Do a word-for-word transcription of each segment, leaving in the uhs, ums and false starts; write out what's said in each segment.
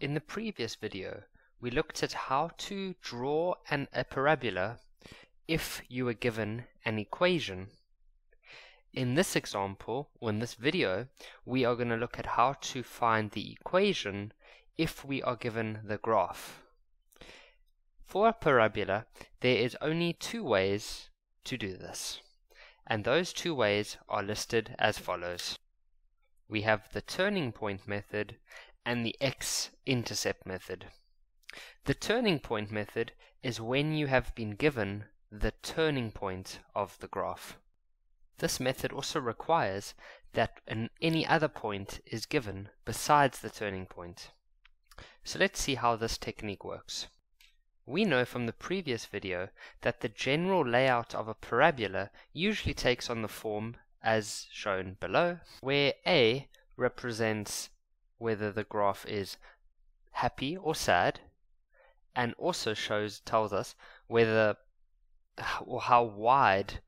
In the previous video, we looked at how to draw an, a parabola if you were given an equation. In this example, or in this video, we are going to look at how to find the equation if we are given the graph. For a parabola, there is only two ways to do this, and those two ways are listed as follows. We have the turning point method and the x-intercept method. The turning point method is when you have been given the turning point of the graph. This method also requires that an, any other point is given besides the turning point. So let's see how this technique works. We know from the previous video that the general layout of a parabola usually takes on the form as shown below, where A represents whether the graph is happy or sad, and also shows tells us whether or how wide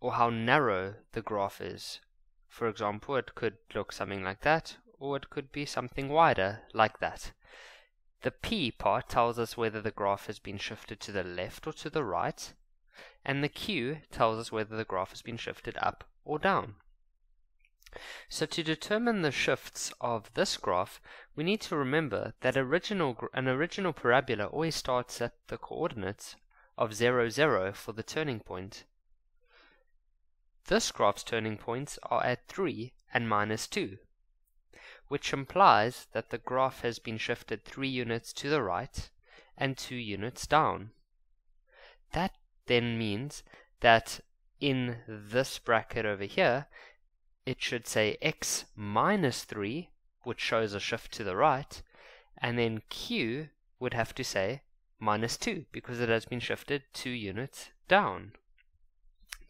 or how narrow the graph is. For example, it could look something like that, or it could be something wider like that. The P part tells us whether the graph has been shifted to the left or to the right, and the Q tells us whether the graph has been shifted up or down. So to determine the shifts of this graph, we need to remember that original, an original parabola always starts at the coordinates of zero, zero for the turning point. This graph's turning points are at three and minus two, which implies that the graph has been shifted three units to the right and two units down. That then means that in this bracket over here, it should say x minus three, which shows a shift to the right, and then Q would have to say minus two, because it has been shifted two units down.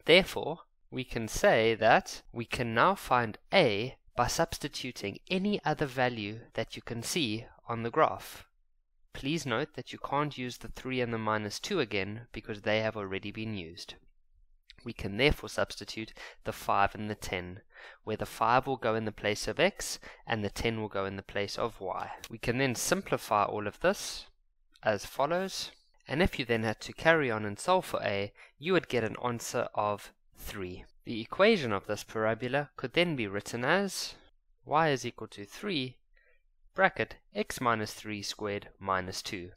Therefore, we can say that we can now find A by substituting any other value that you can see on the graph. Please note that you can't use the three and the minus two again, because they have already been used. We can therefore substitute the five and the ten, where the five will go in the place of x and the ten will go in the place of y. We can then simplify all of this as follows, and if you then had to carry on and solve for A, you would get an answer of three. The equation of this parabola could then be written as y is equal to three bracket x minus three squared minus two.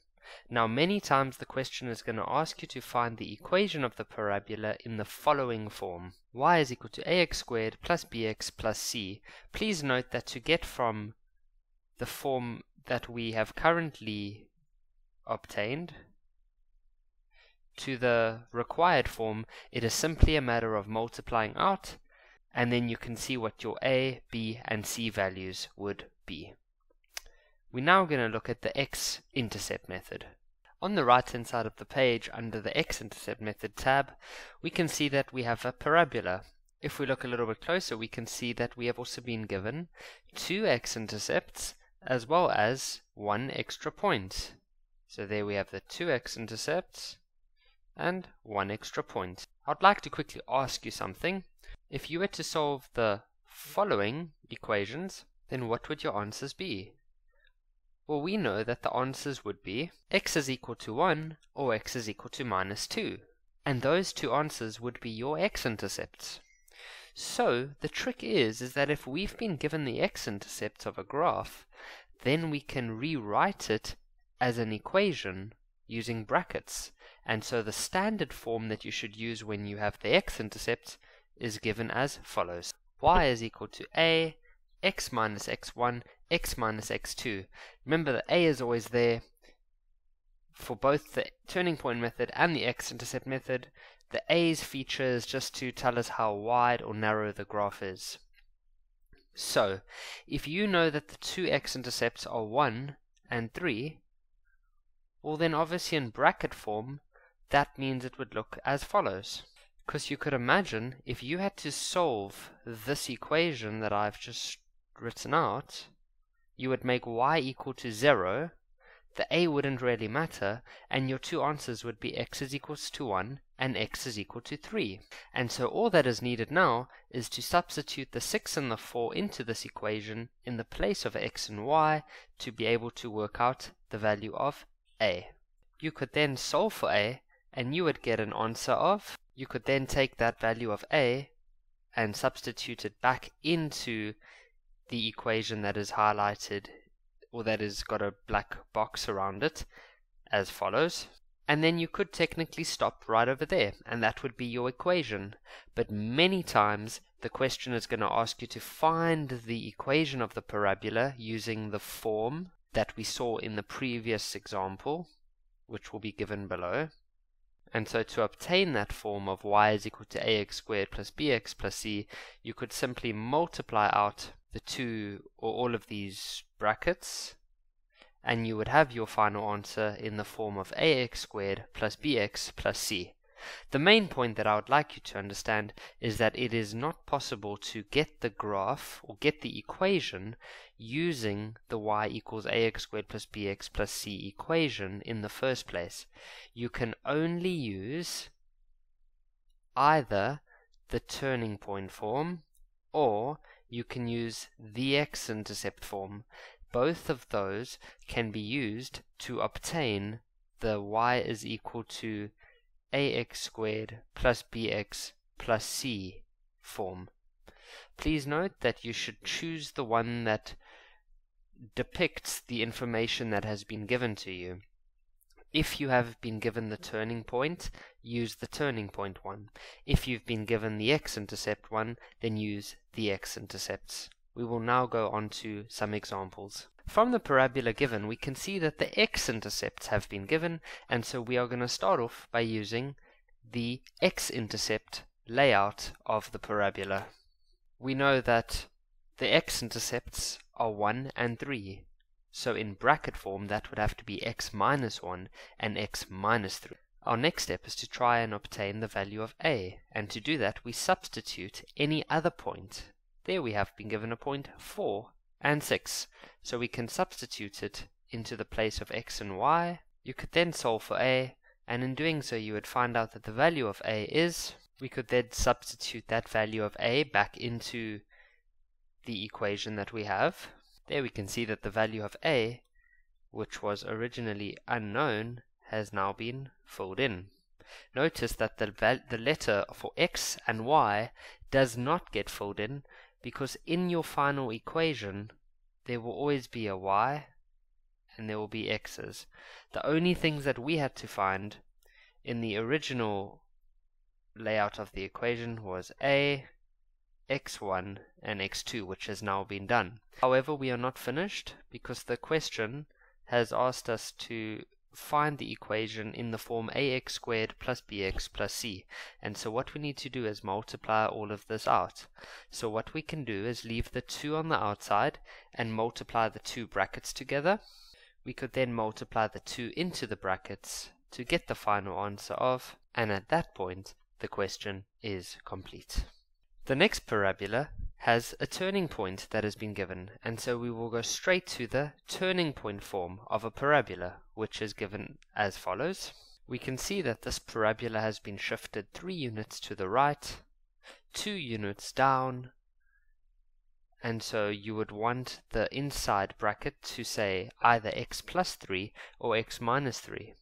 Now, many times the question is going to ask you to find the equation of the parabola in the following form. Y is equal to ax squared plus bx plus c. Please note that to get from the form that we have currently obtained to the required form, it is simply a matter of multiplying out, and then you can see what your a, b, and c values would be. We're now going to look at the x-intercept method. On the right-hand side of the page, under the x-intercept method tab, we can see that we have a parabola. If we look a little bit closer, we can see that we have also been given two x-intercepts as well as one extra point. So there we have the two x-intercepts and one extra point. I'd like to quickly ask you something. If you were to solve the following equations, then what would your answers be? Well, we know that the answers would be x is equal to one or x is equal to minus two. And those two answers would be your x-intercepts. So the trick is, is that if we've been given the x-intercepts of a graph, then we can rewrite it as an equation using brackets. And so the standard form that you should use when you have the x-intercepts is given as follows. Y is equal to a, x minus x one, x minus x two. Remember that a is always there for both the turning point method and the x-intercept method. The a's feature is just to tell us how wide or narrow the graph is. So, if you know that the two x-intercepts are one and three, well then obviously in bracket form, that means it would look as follows. Because you could imagine, if you had to solve this equation that I've just written out, you would make y equal to zero, the a wouldn't really matter, and your two answers would be x is equals to one and x is equal to three. And so all that is needed now is to substitute the six and the four into this equation in the place of x and y to be able to work out the value of a. You could then solve for a, and you would get an answer of, you could then take that value of a and substitute it back into the equation that is highlighted, or that has got a black box around it, as follows. And then you could technically stop right over there, and that would be your equation. But many times the question is going to ask you to find the equation of the parabola using the form that we saw in the previous example, which will be given below. And so to obtain that form of y is equal to ax squared plus bx plus c, you could simply multiply out the two or all of these brackets, and you would have your final answer in the form of ax squared plus bx plus c. The main point that I would like you to understand is that it is not possible to get the graph or get the equation using the y equals ax squared plus bx plus c equation in the first place. You can only use either the turning point form or you can use the x-intercept form. Both of those can be used to obtain the y is equal to ax squared plus bx plus c form. Please note that you should choose the one that depicts the information that has been given to you. If you have been given the turning point, use the turning point one. If you've been given the x-intercept one, then use the x-intercepts. We will now go on to some examples. From the parabola given, we can see that the x-intercepts have been given, and so we are going to start off by using the x-intercept layout of the parabola. We know that the x-intercepts are one and three. So in bracket form, that would have to be x minus one and x minus three. Our next step is to try and obtain the value of a, and to do that we substitute any other point. There we have been given a point four and six, so we can substitute it into the place of x and y. You could then solve for a, and in doing so you would find out that the value of a is, we could then substitute that value of a back into the equation that we have. There we can see that the value of a, which was originally unknown, has now been filled in. Notice that the, val the letter for x and y does not get filled in, because in your final equation there will always be a y and there will be x's. The only things that we had to find in the original layout of the equation was a, x one and x two, which has now been done. However, we are not finished, because the question has asked us to find the equation in the form ax squared plus bx plus c, and so what we need to do is multiply all of this out. So what we can do is leave the two on the outside and multiply the two brackets together. We could then multiply the two into the brackets to get the final answer of, and at that point the question is complete. The next parabola has a turning point that has been given, and so we will go straight to the turning point form of a parabola, which is given as follows. We can see that this parabola has been shifted three units to the right, two units down, and so you would want the inside bracket to say either x plus three or x minus three.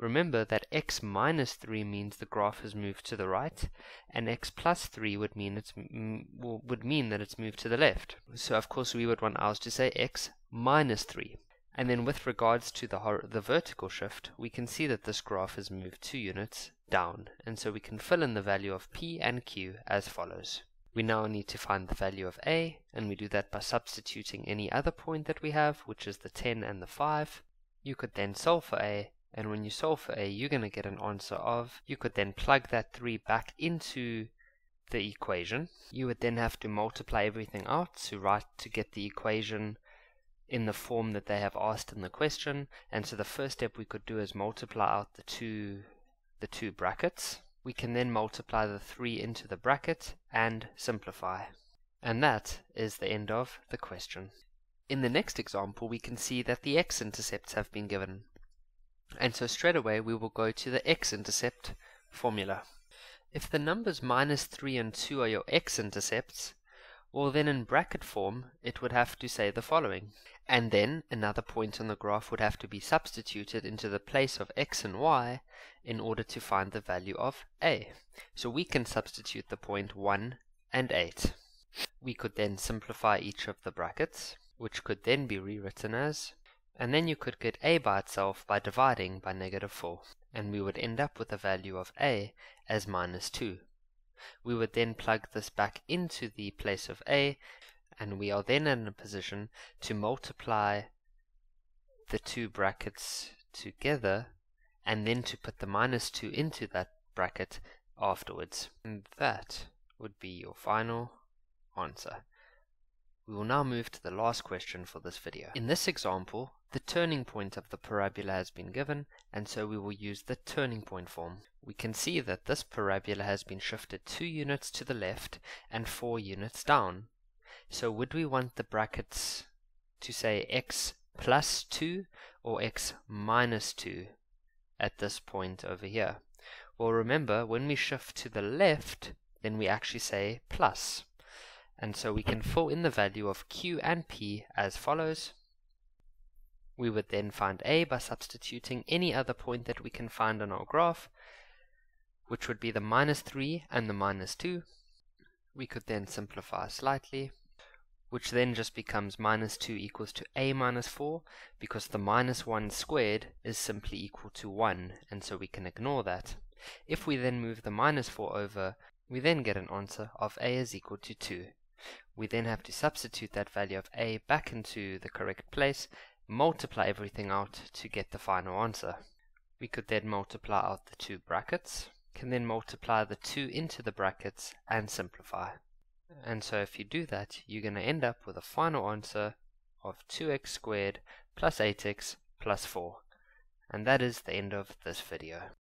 Remember that x minus three means the graph has moved to the right, and x plus three would mean it's m would mean that it's moved to the left. So of course we would want ours to say x minus three. And then with regards to the hor the vertical shift, we can see that this graph has moved two units down, and so we can fill in the value of p and q as follows. We now need to find the value of a, and we do that by substituting any other point that we have, which is the ten and the five. You could then solve for a, and when you solve for a, you're going to get an answer of, you could then plug that three back into the equation. You would then have to multiply everything out to write to get the equation in the form that they have asked in the question. And so the first step we could do is multiply out the two the two brackets. We can then multiply the three into the bracket and simplify. And that is the end of the question. In the next example, we can see that the x-intercepts have been given. And so straight away, we will go to the x-intercept formula. If the numbers minus three and two are your x-intercepts, well then in bracket form, it would have to say the following. And then another point on the graph would have to be substituted into the place of x and y in order to find the value of a. So we can substitute the point one and eight. We could then simplify each of the brackets, which could then be rewritten as, and then you could get a by itself by dividing by negative four, and we would end up with a value of a as minus two. We would then plug this back into the place of a, and we are then in a position to multiply the two brackets together, and then to put the minus two into that bracket afterwards. And that would be your final answer. We will now move to the last question for this video. In this example, the turning point of the parabola has been given, and so we will use the turning point form. We can see that this parabola has been shifted two units to the left and four units down. So would we want the brackets to say x plus two or x minus two at this point over here? Well, remember, when we shift to the left, then we actually say plus. And so we can fill in the value of q and p as follows. We would then find a by substituting any other point that we can find on our graph, which would be the minus three and the minus two. We could then simplify slightly, which then just becomes minus two equals to a minus four, because the minus one squared is simply equal to one, and so we can ignore that. If we then move the minus four over, we then get an answer of a is equal to two. We then have to substitute that value of a back into the correct place, multiply everything out to get the final answer. We could then multiply out the two brackets, can then multiply the two into the brackets and simplify. And so if you do that, you're going to end up with a final answer of two x squared plus eight x plus four. And that is the end of this video.